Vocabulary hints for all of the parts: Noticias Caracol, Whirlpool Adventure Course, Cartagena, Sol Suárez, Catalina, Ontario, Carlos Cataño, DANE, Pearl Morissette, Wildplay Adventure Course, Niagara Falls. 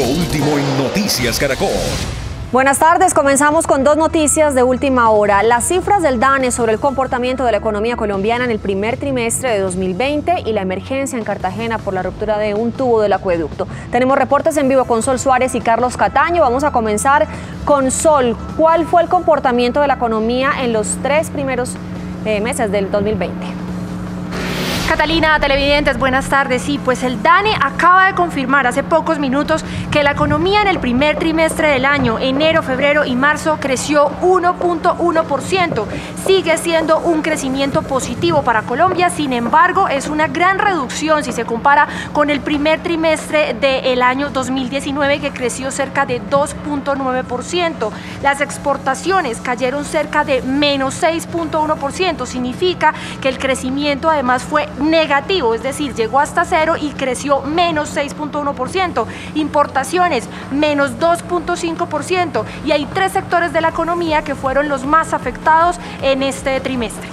Lo último en Noticias Caracol. Buenas tardes, comenzamos con dos noticias de última hora. Las cifras del DANE sobre el comportamiento de la economía colombiana en el primer trimestre de 2020 y la emergencia en Cartagena por la ruptura de un tubo del acueducto. Tenemos reportes en vivo con Sol Suárez y Carlos Cataño. Vamos a comenzar con Sol. ¿Cuál fue el comportamiento de la economía en los tres primeros meses del 2020? Catalina, televidentes, buenas tardes. Sí, pues el DANE acaba de confirmar hace pocos minutos que la economía en el primer trimestre del año, enero, febrero y marzo, creció 1.1%. Sigue siendo un crecimiento positivo para Colombia, sin embargo, es una gran reducción si se compara con el primer trimestre del año 2019, que creció cerca de 2.9%. Las exportaciones cayeron cerca de menos 6.1%, significa que el crecimiento además fue negativo, es decir, llegó hasta cero y creció menos 6.1%, importaciones menos 2.5%, y hay tres sectores de la economía que fueron los más afectados en este trimestre: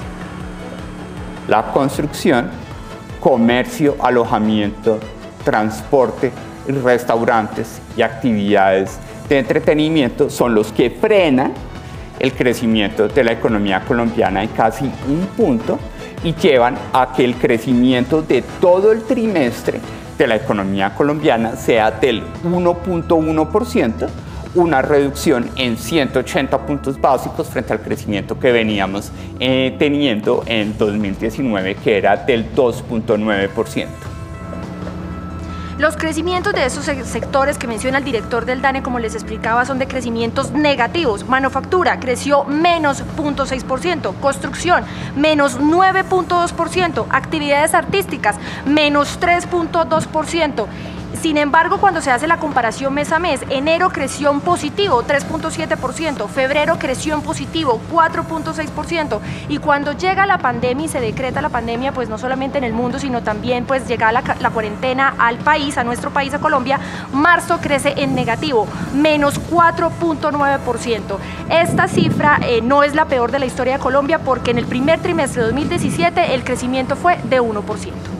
la construcción, comercio, alojamiento, transporte, restaurantes y actividades de entretenimiento son los que frenan el crecimiento de la economía colombiana en casi un punto y llevan a que el crecimiento de todo el trimestre de la economía colombiana sea del 1.1%, una reducción en 180 puntos básicos frente al crecimiento que veníamos teniendo en 2019, que era del 2.9%. Los crecimientos de esos sectores que menciona el director del DANE, como les explicaba, son de crecimientos negativos. Manufactura creció menos 0.6%, construcción menos 9.2%, actividades artísticas menos 3.2%. Sin embargo, cuando se hace la comparación mes a mes, enero creció en positivo 3.7%, febrero creció en positivo 4.6%, y cuando llega la pandemia y se decreta la pandemia, pues no solamente en el mundo, sino también pues llega la cuarentena al país, a nuestro país, a Colombia, marzo crece en negativo, menos 4.9%. Esta cifra no es la peor de la historia de Colombia, porque en el primer trimestre de 2017 el crecimiento fue de 1%.